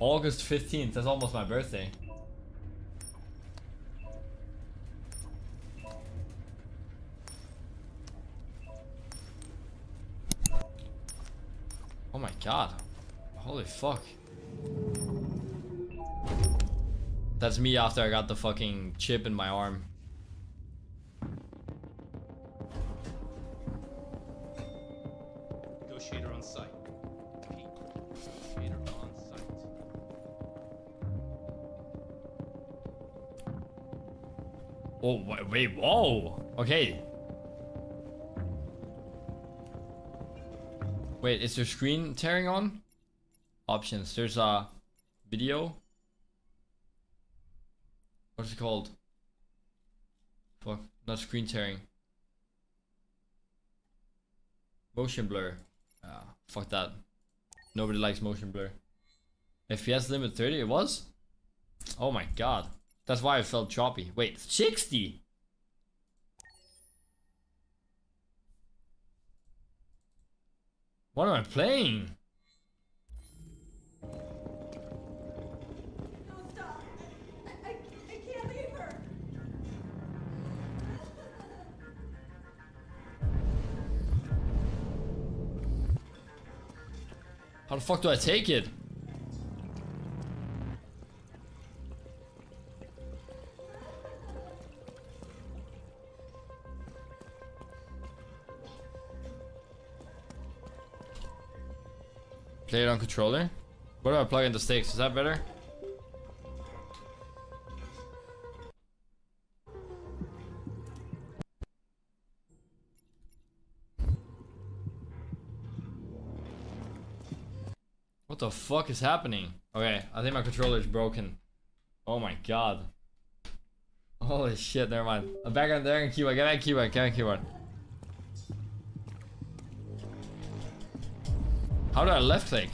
August 15th, that's almost my birthday. Oh my god. Holy fuck. That's me after I got the fucking chip in my arm. Negotiator on site. Negotiator on site. Oh, wait, whoa. Okay. Wait, is your screen tearing on? Options. There's a video. What's it called? Fuck, not screen tearing. Motion blur. Ah, fuck that. Nobody likes motion blur. FPS limit 30, it was? Oh my god. That's why it felt choppy. Wait, 60? What am I playing? How the fuck do I take it? Play it on controller? Where do I plug in the sticks? Is that better? What the fuck is happening? Okay, I think my controller is broken. Oh my god. Holy shit, never mind. I'm back on there and keyboard. Get back keyboard, get back keyboard. How do I left click?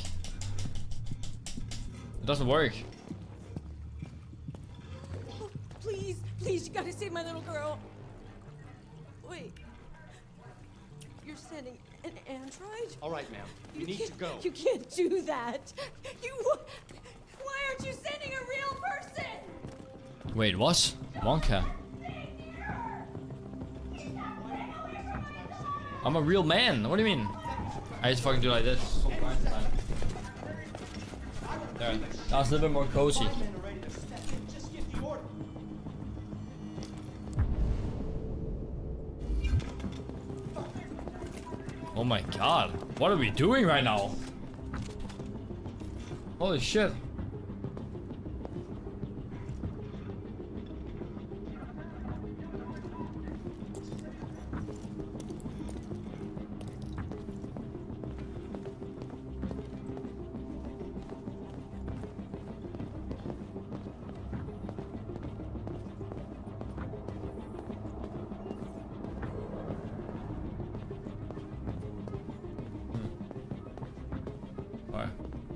It doesn't work. Oh, please, please, you gotta save my little girl. Wait. You're sending an android? All right, ma'am. You need to go. You can't do that. Why aren't you sending a real person? Wait, what? Wonka. I'm a real man. What do you mean? I just fucking do like this. There. That was a little bit more cozy. Oh my god, what are we doing right now? Holy shit.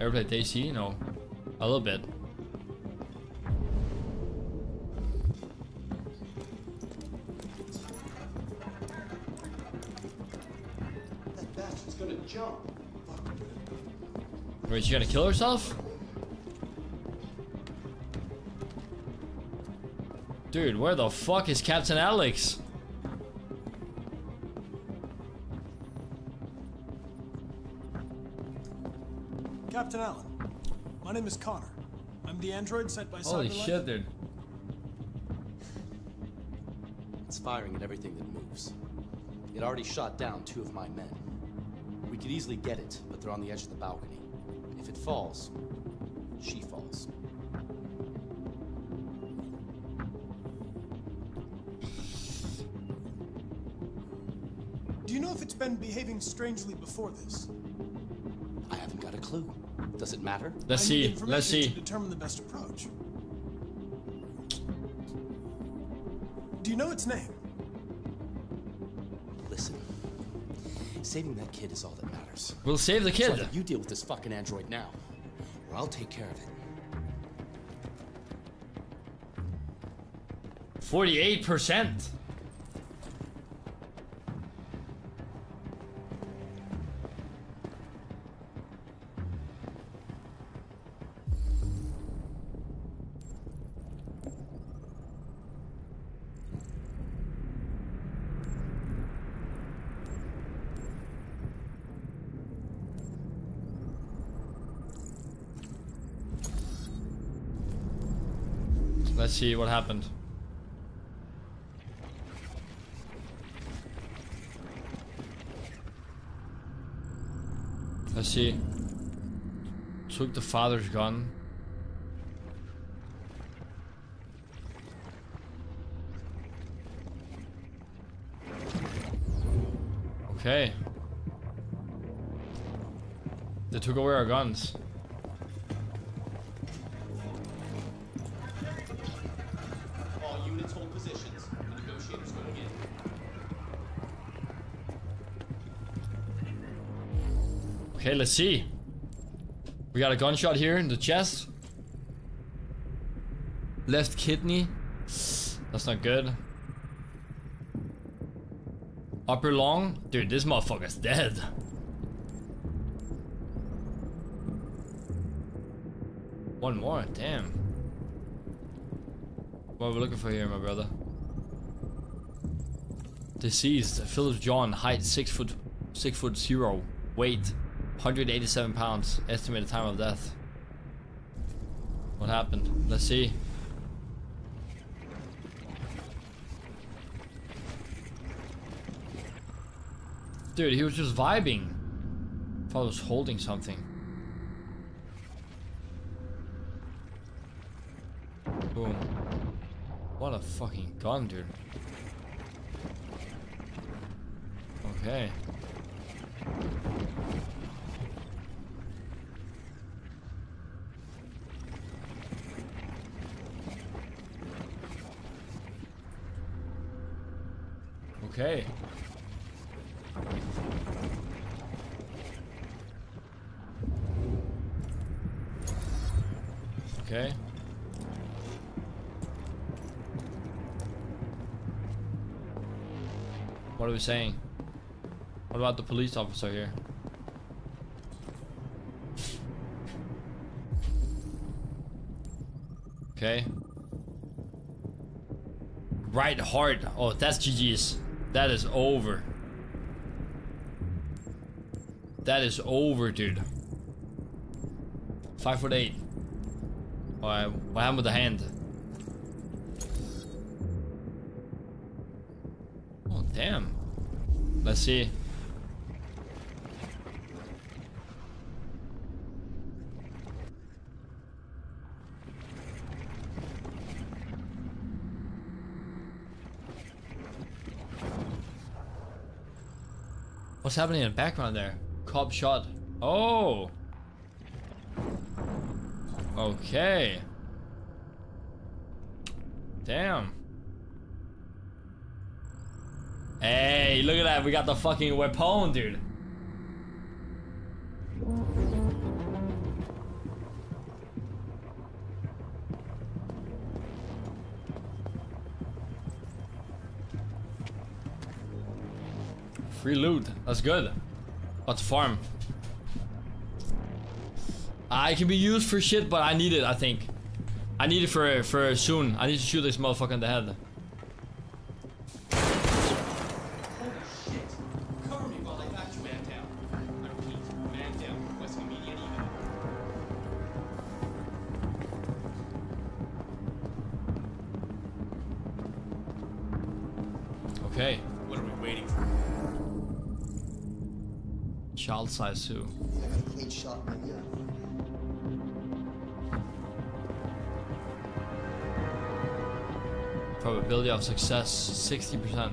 Ever played DC? No. A little bit. That bastard's gonna jump. Wait, she gonna kill herself? Dude, where the fuck is Captain Alex? Captain Allen, my name is Connor. I'm the android sent by Cyberlife. Holy shit, dude. It's firing at everything that moves. It already shot down two of my men. We could easily get it, but they're on the edge of the balcony. If it falls, she falls. Do you know if it's been behaving strangely before this? I haven't got a clue. Does it matter? Let's see. Let's see. To determine the best approach. Do you know its name? Listen. Saving that kid is all that matters. We'll save the kid. So you deal with this fucking android now, or I'll take care of it. 48%. Let's see what happened. Let's see. Took the father's gun. Okay. They took away our guns. All units hold positions. The negotiators going in. Okay, let's see. We got a gunshot here in the chest. Left kidney. That's not good. Upper lung. Dude, this motherfucker's dead. One more, damn. What are we looking for here, my brother? Deceased, Philip John, height 6'0", weight 187 pounds, estimated time of death. What happened? Let's see. Dude, he was just vibing. I thought I was holding something. Boom. What a fucking gun, dude. Okay. Okay. Okay. What are we saying? What about the police officer here? Okay. Right heart. Oh, that's GG's. That is over. That is over, dude. 5'8". Alright, what happened with the hand? Oh, damn. Let's see. What's happening in the background there? Cop shot. Oh! Okay. Damn. Hey, look at that. We got the fucking weapon, dude. Free loot. That's good. But farm. I can be used for shit, but I need it, I think. I need it for soon. I need to shoot this motherfucker in the head. Holy shit. Cover me while I got you, man down. I repeat, man down. Request immediate evac. Okay. What are we waiting for? Child size suit. I got a clean shot right here. Probability of success 60%.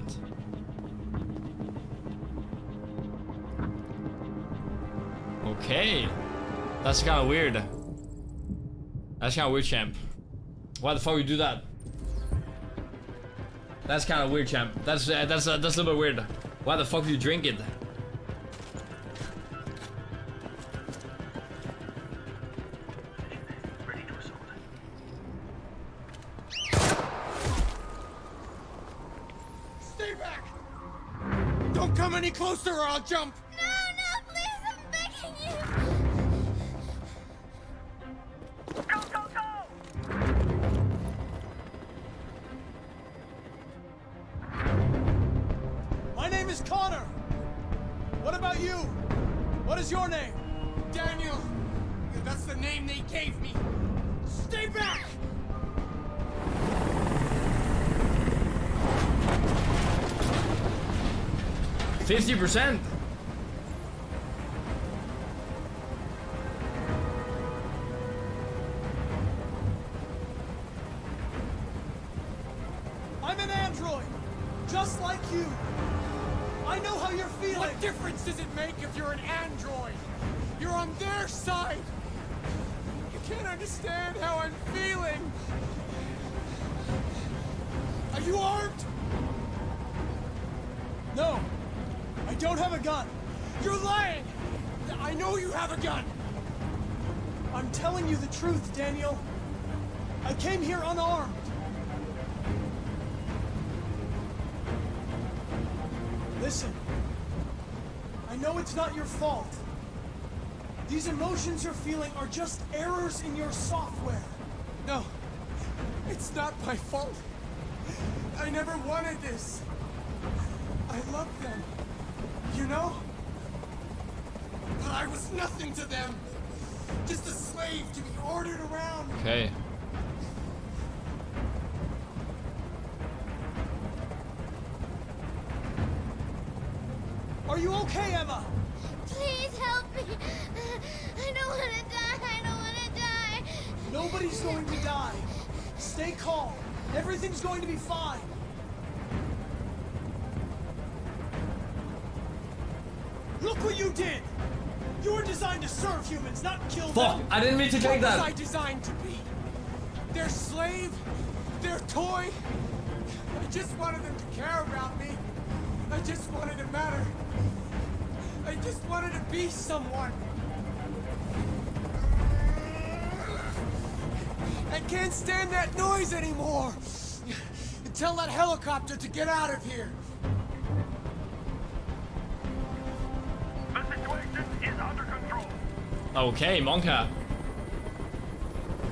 Okay, that's kind of weird. That's kind of weird, champ. Why the fuck would you do that? That's kind of weird, champ. That's a little bit weird. Why the fuck would you drink it? Closer or I'll jump! No, no, please, I'm begging you! Go, go, go! My name is Connor! What about you? What is your name? Daniel! That's the name they gave me! Stay back! 50%? I'm an android, just like you. I know how you're feeling. What difference does it make if you're an android? You're on their side. You can't understand how I'm feeling. Are you armed? No, I don't have a gun. You're lying! I know you have a gun! I'm telling you the truth, Daniel. I came here unarmed. Listen, I know it's not your fault. These emotions you're feeling are just errors in your software. No, it's not my fault. I never wanted this. I love them, you know? But I was nothing to them. Just a slave to be ordered around. Okay. Are you okay, Emma? Please help me. I don't want to die. I don't want to die. Nobody's going to die. Stay calm. Everything's going to be fine. Look what you did! You were designed to serve humans, not kill them! Fuck! I didn't mean to take that! What was I designed to be? Their slave? Their toy? I just wanted them to care about me. I just wanted to matter. I just wanted to be someone. I can't stand that noise anymore! Tell that helicopter to get out of here! Okay, Monka.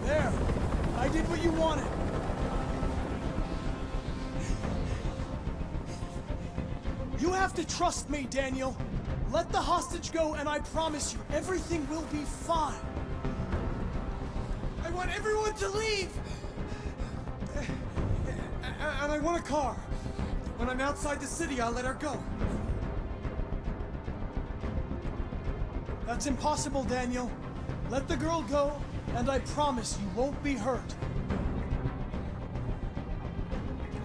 There. I did what you wanted. You have to trust me, Daniel. Let the hostage go, and I promise you, everything will be fine. I want everyone to leave! And I want a car. When I'm outside the city, I'll let her go. That's impossible, Daniel. Let the girl go, and I promise you won't be hurt.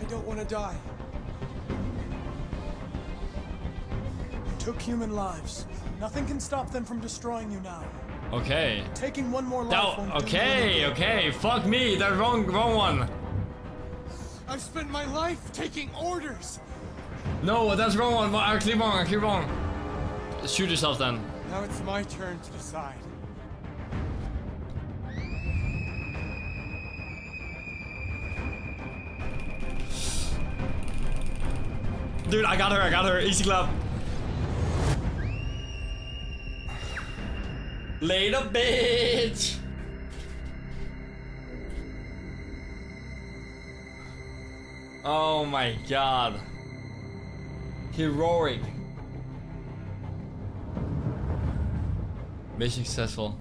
I don't want to die. You took human lives. Nothing can stop them from destroying you now. Okay. Taking one more life won't do anything. Okay. Fuck me. That wrong one. I've spent my life taking orders. No, that's wrong one. I keep wrong. Shoot yourself then. Now it's my turn to decide. Dude, I got her. Easy clap. Later, bitch. Oh my god. Heroic. Mission successful.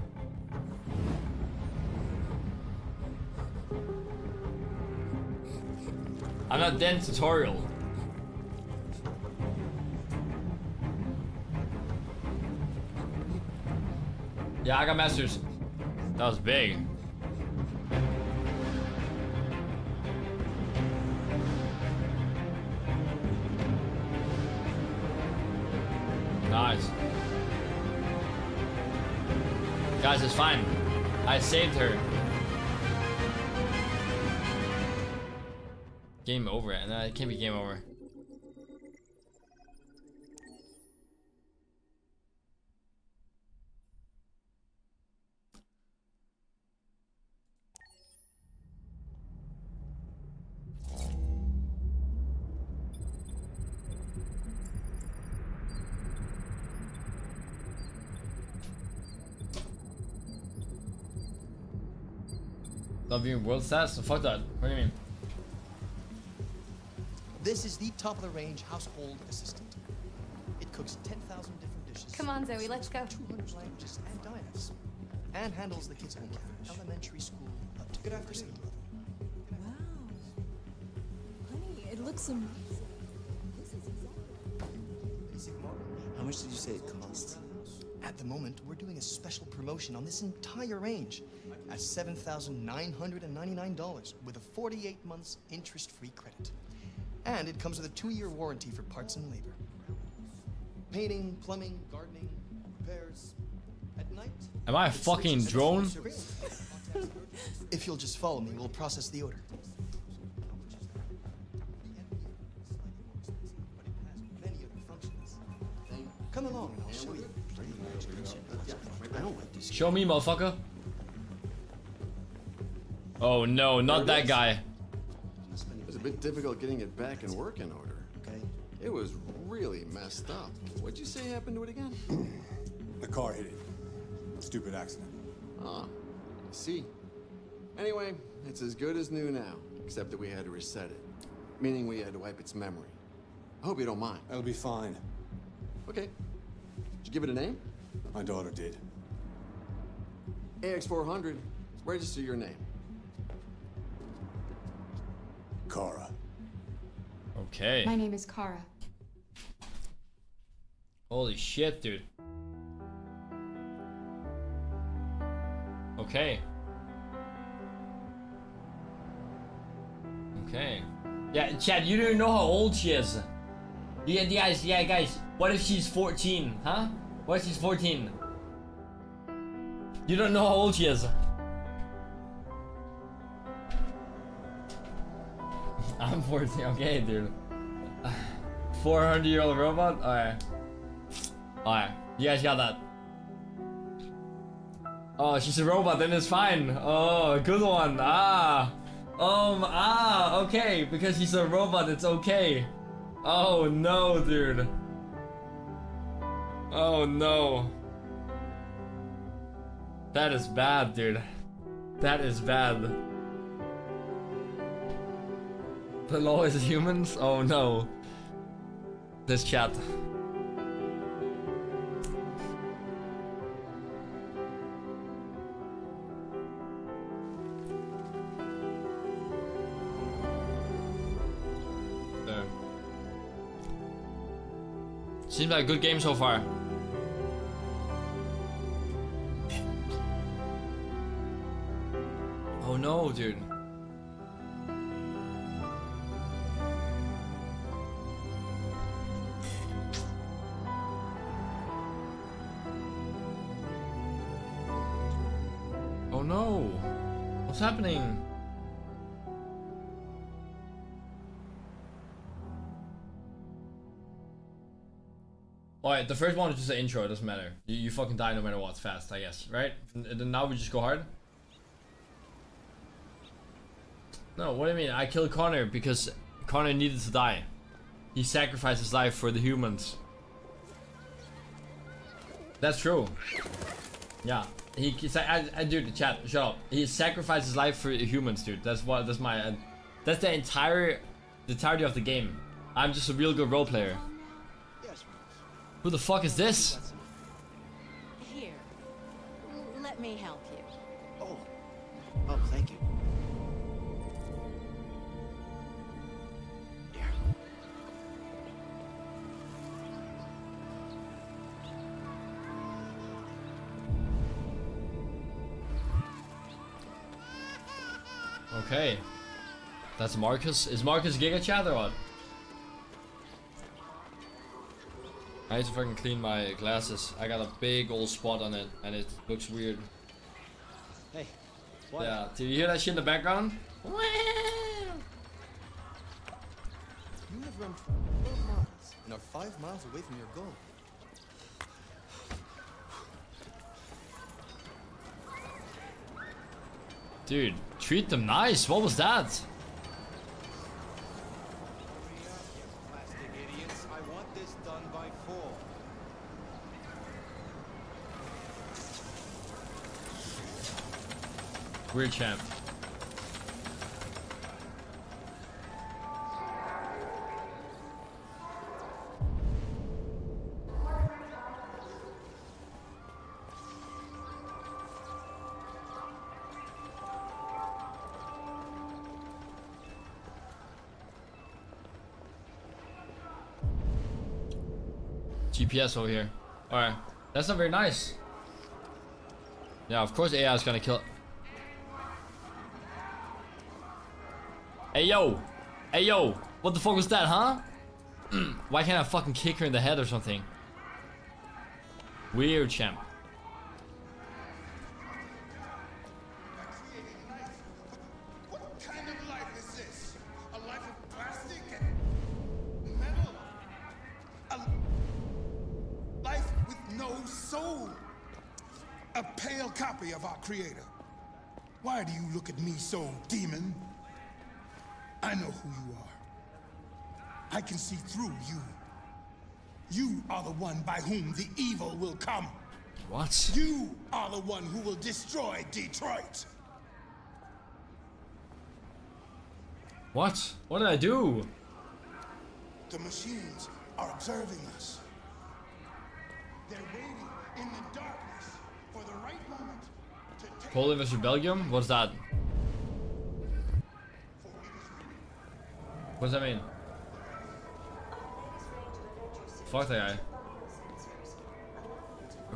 I'm not done tutorial. Yeah, I got masters. That was big. Nice. Guys, it's fine. I saved her. Game over. No, it can't be game over. Not being world stats? So fuck that. What do you mean? This is the top of the range household assistant. It cooks 10,000 different dishes. Come on, Zoe, let's go. 200 languages and dialects. And handles the kids from elementary school up to university. Wow. Honey, it looks amazing. This is exactly. much did you say it costs? At the moment, we're doing a special promotion on this entire range at $7,999 with a 48 months interest-free credit. And it comes with a 2-year warranty for parts and labor. Painting, plumbing, gardening, repairs. At night. Am I a fucking drone? If you'll just follow me, we'll process the order. Come along and I'll show you. I don't like this. Show me, motherfucker. Oh no, not that guy. It was a bit difficult getting it back in working order. Okay. It was really messed up. What'd you say happened to it again? The car hit it. Stupid accident. Ah, I see. Anyway, it's as good as new now, except that we had to reset it, meaning we had to wipe its memory. I hope you don't mind. That'll be fine. Okay. Did you give it a name? My daughter did. AX 400. Register your name. Kara. Okay. My name is Kara. Holy shit, dude. Okay. Okay. Yeah, Chad, you don't know how old she is. Yeah, guys. What if she's 14, huh? What if she's 14? You don't know how old she is. I'm 14. Okay, dude. 400-year-old robot. All right. All right. You guys got that. Oh, she's a robot. Then it's fine. Oh, good one. Ah. Okay. Because she's a robot, it's okay. Oh no, dude. Oh no. That is bad, dude. That is bad. The law is humans? Oh no. This chat. There. Seems like a good game so far. Oh no, dude. Oh no. What's happening? Alright, the first one is just an intro, it doesn't matter. You fucking die no matter what, fast, I guess, right? And then now we just go hard? No, what do you mean? I killed Connor because Connor needed to die. He sacrificed his life for the humans. That's true. Yeah, dude, chat, shut up. He sacrificed his life for humans, dude. That's the entirety of the game. I'm just a real good role player. Who the fuck is this? Here, let me help you. Oh, thank you. Okay, that's Marcus. Is Marcus Giga Chat or what? I need to fucking clean my glasses. I got a big old spot on it, and it looks weird. Hey, what? Yeah, do you hear that shit in the background? You have run 12 miles and are 5 miles away from your goal. Dude, treat them nice. What was that? Weird champ. GPS over here. Alright. That's not very nice. Yeah, of course AI is gonna kill. Hey, yo. Hey, yo. What the fuck was that, huh? Why can't I fucking kick her in the head or something? Weird champ. What kind of life is this? A life of plastic and metal? A life with no soul? A pale copy of our creator. Why do you look at me so, demon? I know who you are. I can see through you. You are the one by whom the evil will come. What? You are the one who will destroy Detroit. What? What did I do? The machines are observing us. They're waiting in the darkness for the right moment to take... Poland versus Belgium? What's that? What does that mean? Fuck that guy.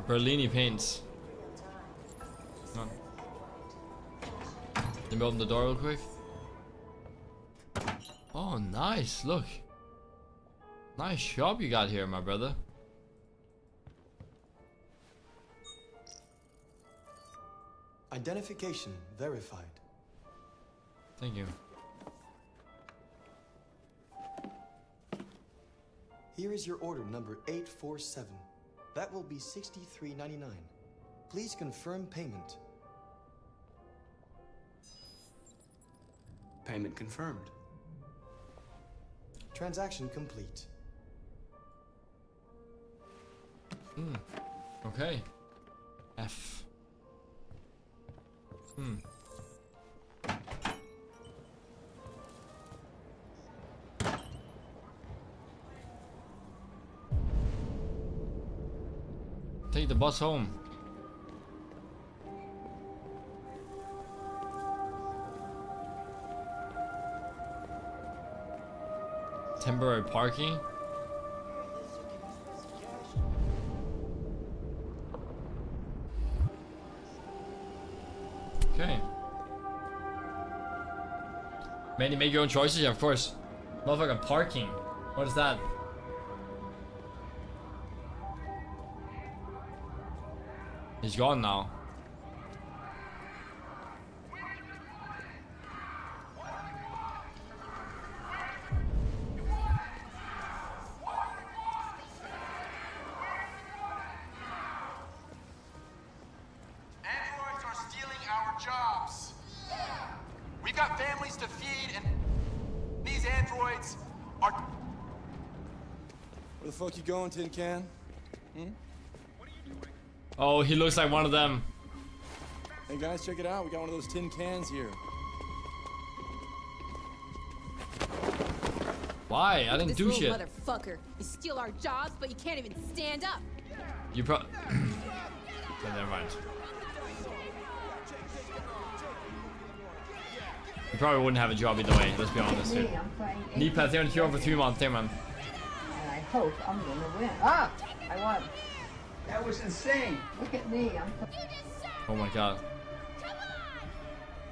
Berlini paints. Oh. Let me open the door real quick. Oh, nice. Look. Nice shop you got here, my brother. Identification verified. Thank you. Here is your order number 847. That will be $63.99. Please confirm payment. Payment confirmed. Transaction complete. Okay. F. Take the bus home. Temporary parking. Okay. Man, you make your own choices, yeah, of course. Motherfucking parking. What is that? He's gone now. Androids are stealing our jobs. Yeah. We've got families to feed, and these androids are... Where the fuck you going, Tin Can? Hmm? Oh, he looks like one of them. Hey guys, check it out. We got one of those tin cans here. Why? I didn't do shit. Motherfucker. You steal our jobs, but you can't even stand up. You probably... Never mind. You probably wouldn't have a job either way. Let's be honest here. Knee pads here and here for 3 months. There, man. And I hope I'm gonna win. Ah! I won. That was insane. Look at me. Oh my god. Come on!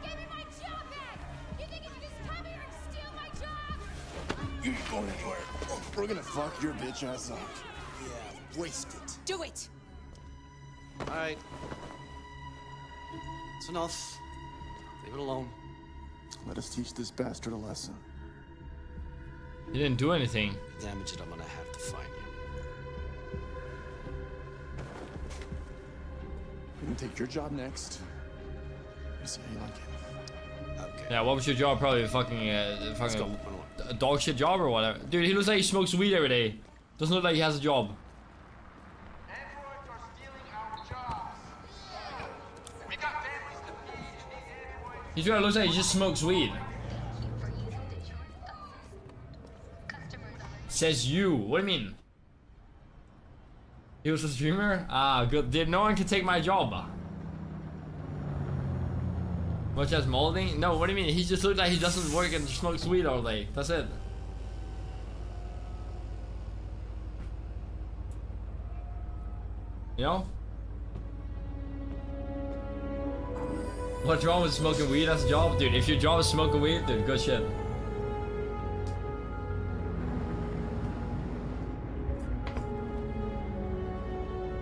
Give me my job back! You think it's this time you're gonna steal my job? You ain't going anywhere. Oh, we're gonna fuck your bitch ass up. Yeah, waste it. Do it! Alright. It's enough. Leave it alone. Let us teach this bastard a lesson. You didn't do anything. Damage it, I'm gonna have to find you. You take your job next. See how you like it. Okay. Yeah, what was your job? Probably fucking, a dog shit job or whatever. Dude, he looks like he smokes weed every day. Doesn't look like he has a job. Androids are stealing our jobs. We got families to feed, and these androids... He looks like he just smokes weed. Says you. What do you mean? He was a streamer? Ah, good. Dude, no one can take my job. Much as molding? No, what do you mean? He just looks like he doesn't work and smokes weed all day. That's it. You know? What's wrong with smoking weed? That's a job, dude. If your job is smoking weed, dude, good shit.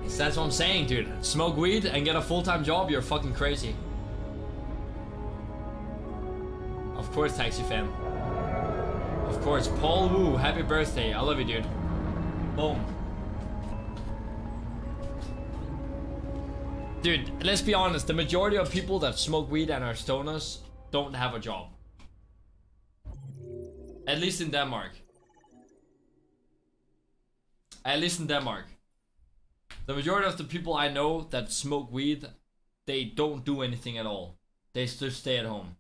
So that's what I'm saying, dude. Smoke weed and get a full-time job, you're fucking crazy. Of course, Taxi Fam. Of course. Paul Wu, happy birthday. I love you, dude. Boom. Dude, let's be honest, the majority of people that smoke weed and are stoners don't have a job. At least in Denmark. At least in Denmark. The majority of the people I know that smoke weed, they don't do anything at all. They just stay at home.